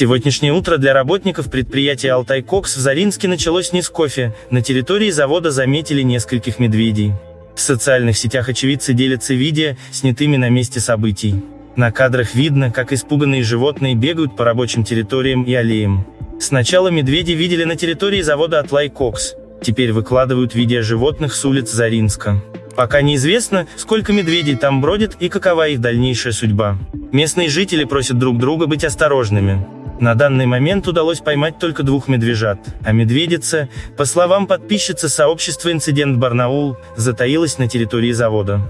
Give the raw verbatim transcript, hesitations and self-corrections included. Сегодняшнее утро для работников предприятия «Алтай-кокс» в Заринске началось не с кофе. На территории завода заметили нескольких медведей. В социальных сетях очевидцы делятся видео, снятыми на месте событий. На кадрах видно, как испуганные животные бегают по рабочим территориям и аллеям. Сначала медведи видели на территории завода «Алтай-кокс». Теперь выкладывают видео животных с улиц Заринска. Пока неизвестно, сколько медведей там бродит и какова их дальнейшая судьба. Местные жители просят друг друга быть осторожными. На данный момент удалось поймать только двух медвежат, а медведица, по словам подписчицы сообщества «Инцидент Барнаул», затаилась на территории завода.